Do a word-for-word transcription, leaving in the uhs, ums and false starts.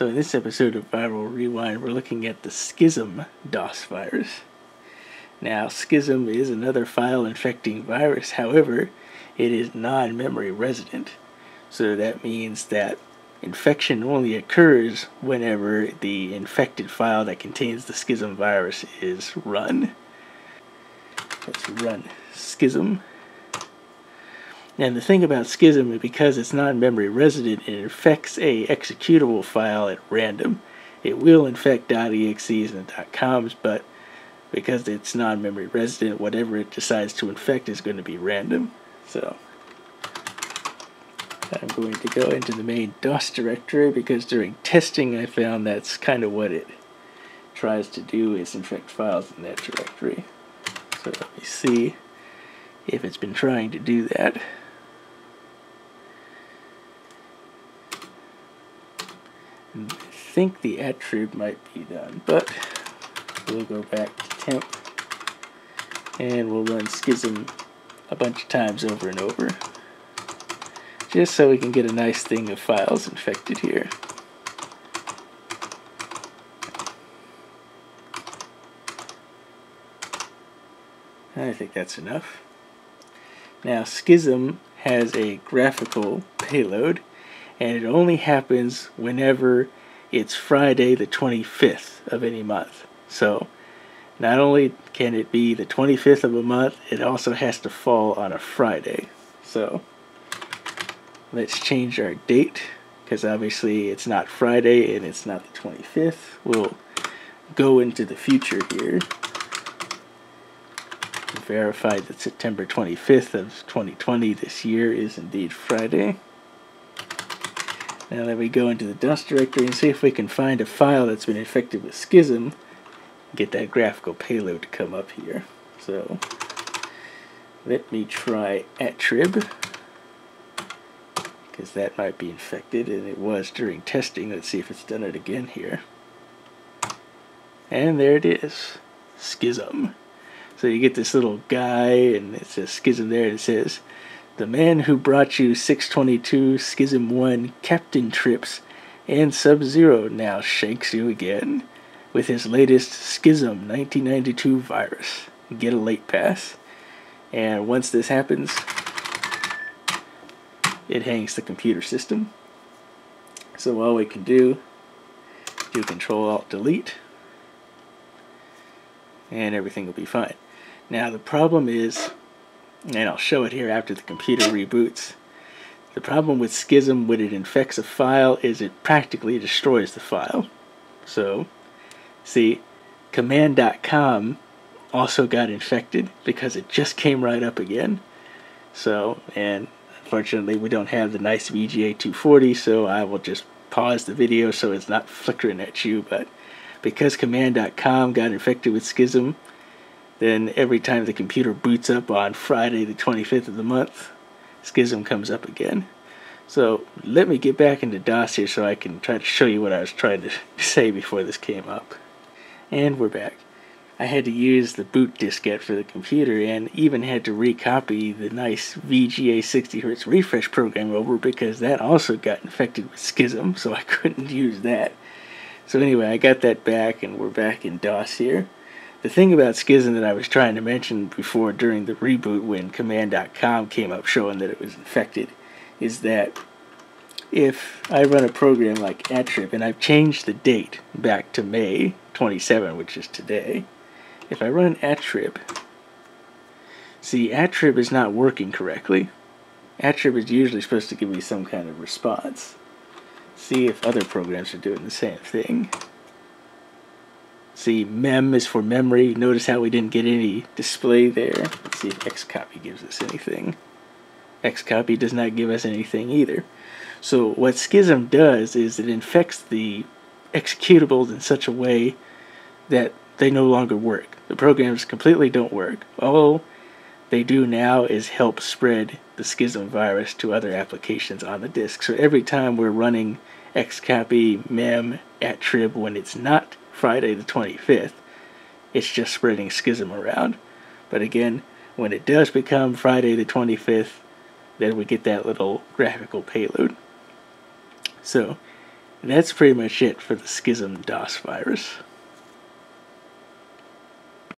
So in this episode of Viral Rewind, we're looking at the Skism DOS virus. Now, Skism is another file-infecting virus. However, it is non-memory resident. So that means that infection only occurs whenever the infected file that contains the Skism virus is run. Let's run Skism. And the thing about Skism is because it's non-memory resident, it infects a executable file at random. It will infect .exes and .coms, but because it's non-memory resident, whatever it decides to infect is going to be random. So I'm going to go into the main DOS directory because during testing I found that's kind of what it tries to do, is infect files in that directory. So let me see if it's been trying to do that. And I think the attrib might be done, but we'll go back to temp and we'll run Skism a bunch of times over and over just so we can get a nice thing of files infected here. I think that's enough. Now, Skism has a graphical payload, and it only happens whenever it's Friday the twenty-fifth of any month. So not only can it be the twenty-fifth of a month, it also has to fall on a Friday. So let's change our date, because obviously it's not Friday and it's not the twenty-fifth. We'll go into the future here. Verified that September twenty-fifth of twenty twenty, this year, is indeed Friday. Now that we go into the DOS directory and see if we can find a file that's been infected with Skism, get that graphical payload to come up here. So let me try attrib, because that might be infected, and it was during testing. Let's see if it's done it again here. And there it is, Skism. So you get this little guy, and it says Skism there, and it says, "The man who brought you six twenty-two, Skism one, Captain Trips, and Sub-Zero now shakes you again with his latest Skism nineteen ninety-two virus. Get a late pass." And once this happens, it hangs the computer system. So all we can do, do Control Alt Delete, and everything will be fine. Now the problem is, and I'll show it here after the computer reboots, the problem with Skism when it infects a file is it practically destroys the file. So, see, Command dot com also got infected because it just came right up again. So, and unfortunately we don't have the nice V G A two forty, so I will just pause the video so it's not flickering at you, but because Command dot com got infected with Skism, then every time the computer boots up on Friday the twenty-fifth of the month, Skism comes up again. So let me get back into DOS here so I can try to show you what I was trying to say before this came up. And we're back. I had to use the boot diskette for the computer and even had to recopy the nice V G A sixty hertz refresh program over because that also got infected with Skism, so I couldn't use that. So anyway, I got that back and we're back in DOS here. The thing about Skism that I was trying to mention before during the reboot when Command dot com came up showing that it was infected is that if I run a program like attrib and I've changed the date back to May twenty-seventh, which is today, if I run attrib, see, attrib is not working correctly. Attrib is usually supposed to give me some kind of response. See if other programs are doing the same thing. See, mem is for memory. Notice how we didn't get any display there. Let's see if xcopy gives us anything. Xcopy does not give us anything either. So what Skism does is it infects the executables in such a way that they no longer work. The programs completely don't work. All they do now is help spread the Skism virus to other applications on the disk. So every time we're running xcopy, mem, attrib when it's not Friday the twenty-fifth, it's just spreading Skism around. But again, when it does become Friday the twenty-fifth, then we get that little graphical payload. So And that's pretty much it for the Skism DOS virus.